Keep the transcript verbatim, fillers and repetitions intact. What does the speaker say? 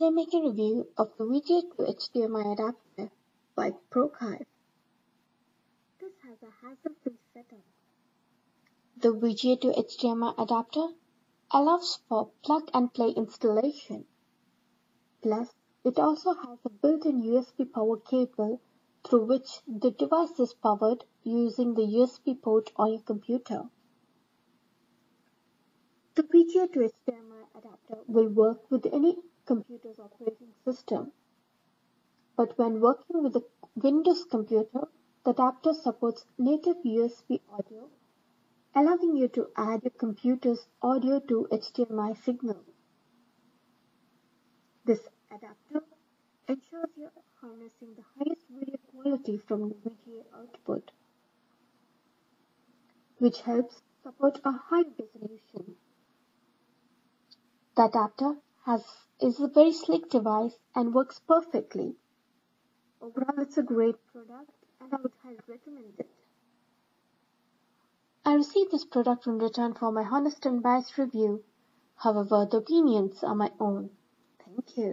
Here make a review of the V G A to H D M I adapter by Prochive. This has a hassle-free setup. The V G A to H D M I adapter allows for plug-and-play installation. Plus, it also has a built-in U S B power cable through which the device is powered using the U S B port on your computer. The V G A to H D M I adapter will work with any computer's operating system. But when working with a Windows computer, the adapter supports native U S B audio, allowing you to add your computer's audio to H D M I signal. This adapter ensures you're harnessing the highest video quality from the V G A output, which helps support a high resolution. The adapter Has, is a very slick device and works perfectly. Overall, it's a great product and I would highly recommend it. I received this product in return for my honest and biased review. However, the opinions are my own. Thank you.